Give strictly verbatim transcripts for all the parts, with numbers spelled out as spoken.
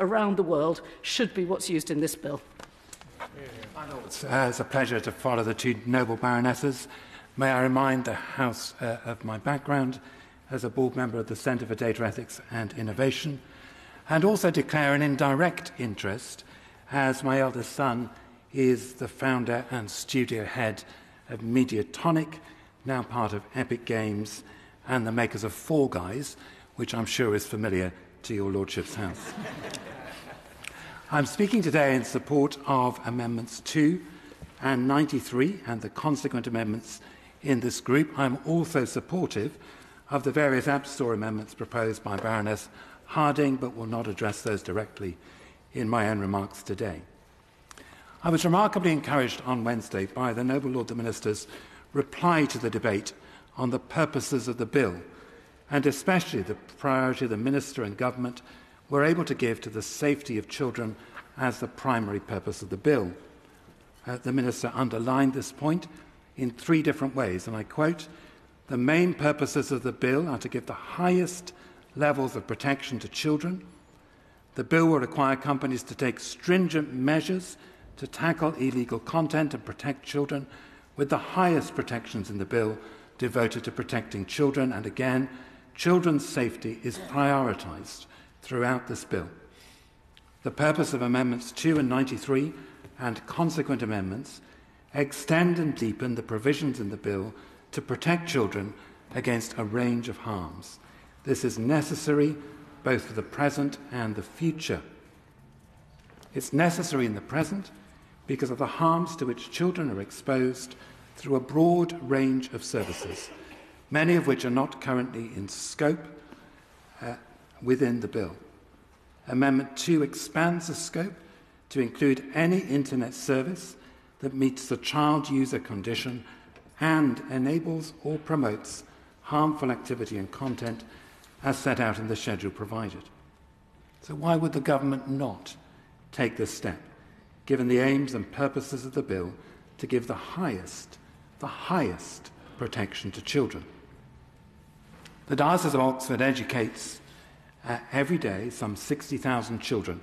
Around the world should be what's used in this bill. It's, uh, it's a pleasure to follow the two noble baronesses. May I remind the House uh, of my background as a board member of the Centre for Data Ethics and Innovation, and also declare an indirect interest as my eldest son is the founder and studio head of Mediatonic, now part of Epic Games, and the makers of Fall Guys, which I'm sure is familiar to your Lordship's House. I'm speaking today in support of Amendments two and ninety-three and the consequent amendments in this group. I'm also supportive of the various App Store amendments proposed by Baroness Harding, but will not address those directly in my own remarks today. I was remarkably encouraged on Wednesday by the noble Lord the Minister's reply to the debate on the purposes of the bill, and especially the priority the Minister and Government were able to give to the safety of children as the primary purpose of the bill. Uh, the Minister underlined this point in three different ways, and I quote, "The main purposes of the bill are to give the highest levels of protection to children. The bill will require companies to take stringent measures to tackle illegal content and protect children, with the highest protections in the bill devoted to protecting children, and again, children's safety is prioritised throughout this bill. The purpose of Amendments two and ninety-three and consequent amendments extend and deepen the provisions in the bill to protect children against a range of harms. This is necessary both for the present and the future. It's necessary in the present because of the harms to which children are exposed through a broad range of services, many of which are not currently in scope uh, within the bill. Amendment two expands the scope to include any internet service that meets the child user condition and enables or promotes harmful activity and content as set out in the schedule provided." So why would the government not take this step, given the aims and purposes of the bill to give the highest, the highest protection to children? The Diocese of Oxford educates Uh, every day some sixty thousand children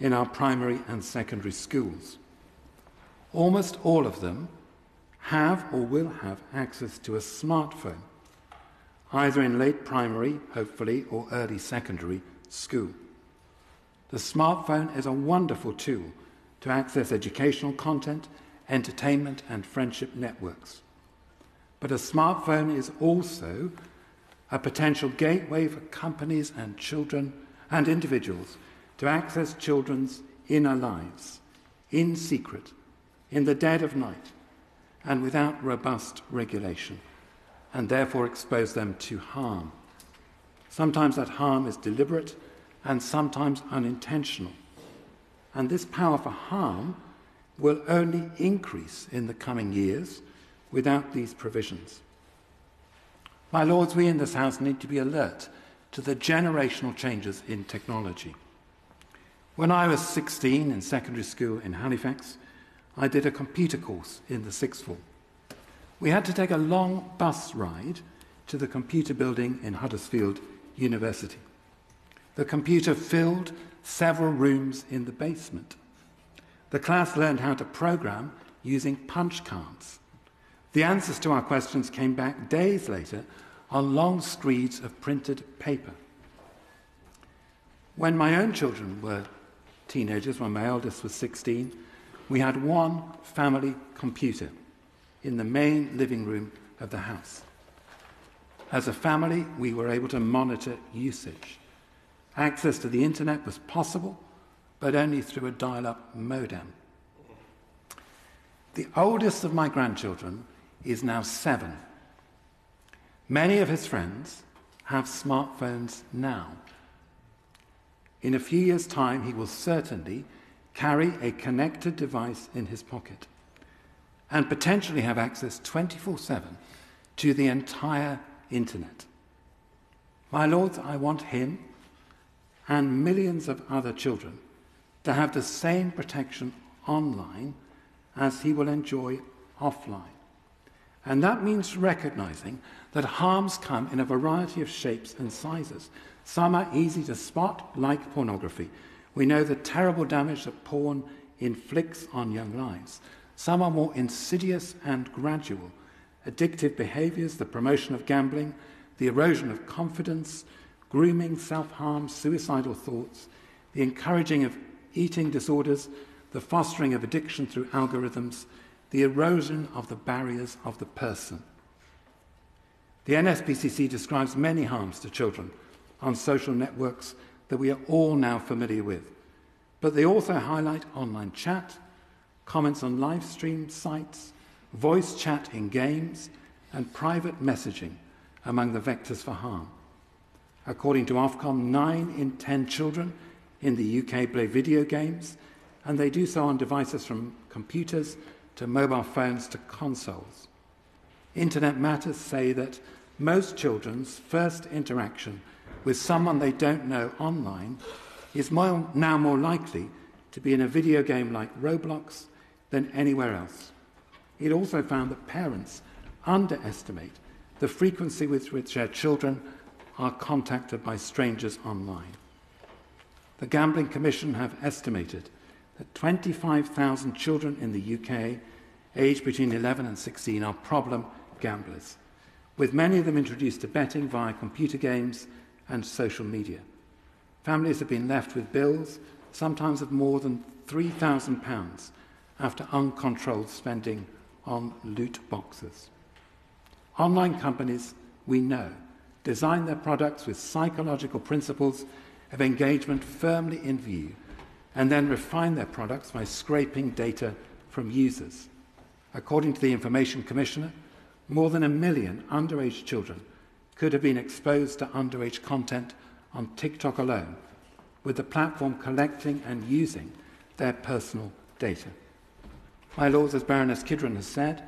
in our primary and secondary schools. Almost all of them have or will have access to a smartphone, either in late primary, hopefully, or early secondary school. The smartphone is a wonderful tool to access educational content, entertainment and friendship networks. But a smartphone is also a potential gateway for companies and children and individuals to access children's inner lives, in secret, in the dead of night, and without robust regulation, and therefore expose them to harm. Sometimes that harm is deliberate and sometimes unintentional. And this power for harm will only increase in the coming years without these provisions. My Lords, we in this House need to be alert to the generational changes in technology. When I was sixteen in secondary school in Halifax, I did a computer course in the sixth form. We had to take a long bus ride to the computer building in Huddersfield University. The computer filled several rooms in the basement. The class learned how to program using punch cards. The answers to our questions came back days later on long screeds of printed paper. When my own children were teenagers, when my eldest was sixteen, we had one family computer in the main living room of the house. As a family, we were able to monitor usage. Access to the internet was possible, but only through a dial-up modem. The oldest of my grandchildren is now seven. Many of his friends have smartphones now. In a few years' time, he will certainly carry a connected device in his pocket and potentially have access twenty-four seven to the entire internet. My Lords, I want him and millions of other children to have the same protection online as he will enjoy offline, And that means recognising that harms come in a variety of shapes and sizes. Some are easy to spot, like pornography. We know the terrible damage that porn inflicts on young lives. Some are more insidious and gradual. Addictive behaviours, the promotion of gambling, the erosion of confidence, grooming, self-harm, suicidal thoughts, the encouraging of eating disorders, the fostering of addiction through algorithms, the erosion of the barriers of the person. The N S P C C describes many harms to children on social networks that we are all now familiar with, but they also highlight online chat, comments on live stream sites, voice chat in games, and private messaging among the vectors for harm. According to Ofcom, nine in ten children in the U K play video games, and they do so on devices from computers to mobile phones to consoles. Internet Matters say that most children's first interaction with someone they don't know online is more, now more likely to be in a video game like Roblox than anywhere else. It also found that parents underestimate the frequency with which their children are contacted by strangers online. The Gambling Commission have estimated that twenty-five thousand children in the U K, aged between eleven and sixteen, are problem gamblers, with many of them introduced to betting via computer games and social media. Families have been left with bills, sometimes of more than three thousand pounds, after uncontrolled spending on loot boxes. Online companies, we know, design their products with psychological principles of engagement firmly in view, and then refine their products by scraping data from users. According to the Information Commissioner, more than a million underage children could have been exposed to underage content on TikTok alone, with the platform collecting and using their personal data. My Lords, as Baroness Kidron has said,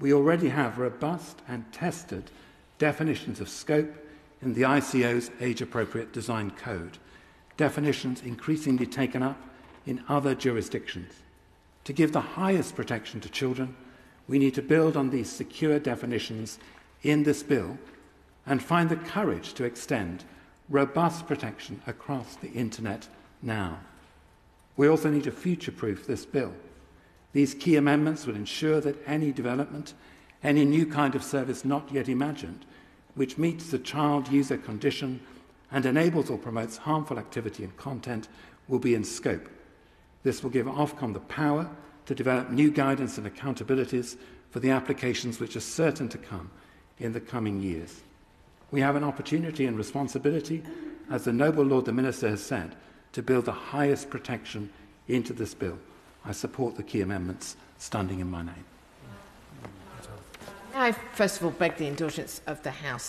we already have robust and tested definitions of scope in the I C O's age-appropriate design code, definitions increasingly taken up in other jurisdictions. To give the highest protection to children, we need to build on these secure definitions in this bill and find the courage to extend robust protection across the internet now. We also need to future-proof this bill. These key amendments will ensure that any development, any new kind of service not yet imagined, which meets the child user condition and enables or promotes harmful activity and content, will be in scope. This will give Ofcom the power to develop new guidance and accountabilities for the applications which are certain to come in the coming years. We have an opportunity and responsibility, as the noble Lord the Minister has said, to build the highest protection into this bill. I support the key amendments standing in my name. I first of all beg the indulgence of the House.